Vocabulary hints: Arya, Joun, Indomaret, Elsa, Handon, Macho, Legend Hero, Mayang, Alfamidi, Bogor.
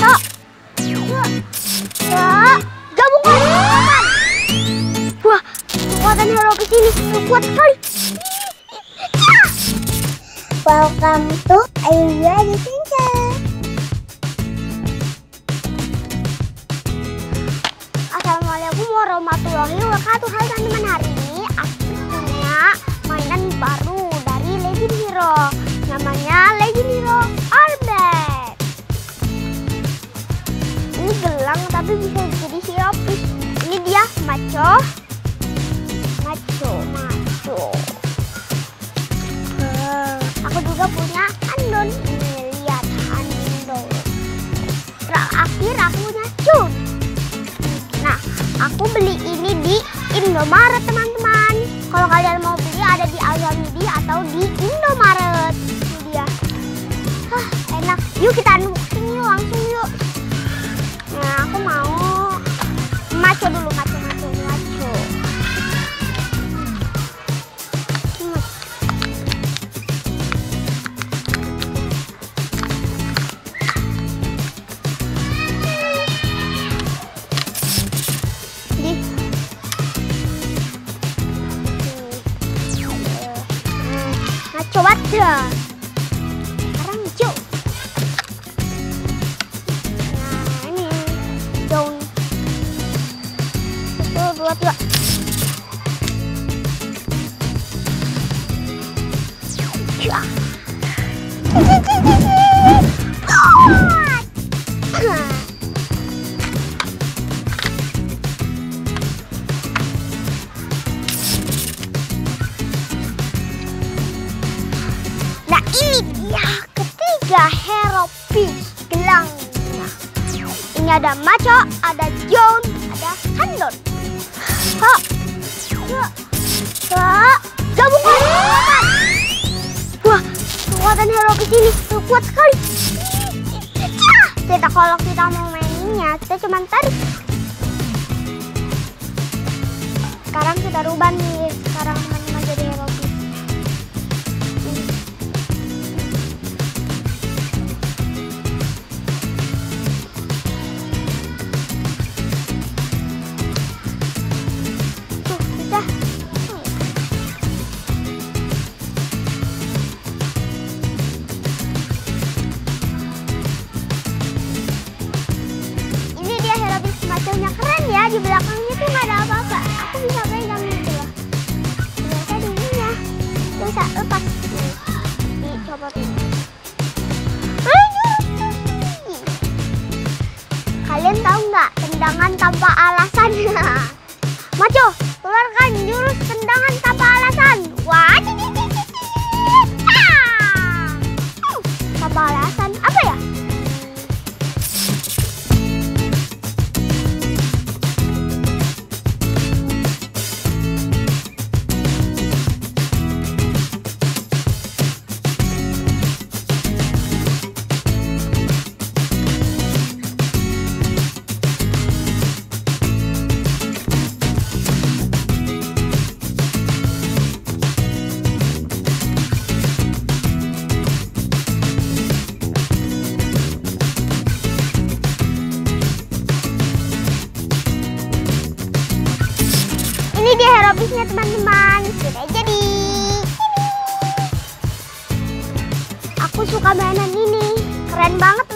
Macho. Ya, gabungkan. Wah, kekuatan hero ke sini kuat sekali. Welcome to Legend Hero. Assalamualaikum warahmatullahi wabarakatuh. Hai teman-teman, hari ini aku punya mainan baru dari Legend Hero. Namanya Legend Hero. Ini gelang tapi bisa jadi hero. Ini dia Macho. Aku juga punya Handon. Ini lihat Handon. Terakhir aku punya Joun. Nah, aku beli ini di Indomaret teman-teman. Kalau kalian mau beli ada di Alfamidi atau di Indomaret. Ini dia. Hah, enak. Yuk kita unboxing yuk, langsung yuk. Nah, aku mau Macho dulu, Macho. Coba deh. Sekarang hijau. Nah, ini Joun. 1, 2, 3. Wah. Ini dia ketiga hero piece gelangnya. Ini ada Macho, ada Joun, ada Handon. Gabungkan. Wah, kekuatan hero di sini kuat sekali. Kita kalau kita mau mainnya, kita cuma tarik. Sekarang kita rubah nih. Sekarang akan jadi hero piece. Macamnya keren ya, di belakangnya tuh nggak ada apa-apa. Aku bisa pegang gitu loh. Biasa dulunya, nggak usah lepas. Dicopotin. Kalian tahu nggak tendangan tanpa alasan? Macho, keluarkan jurus tendangan tanpa alasan. Wah, tanpa alasan apa ya? Ini dia hero piece-nya teman-teman. Sudah jadi. Aku suka mainan ini. Keren banget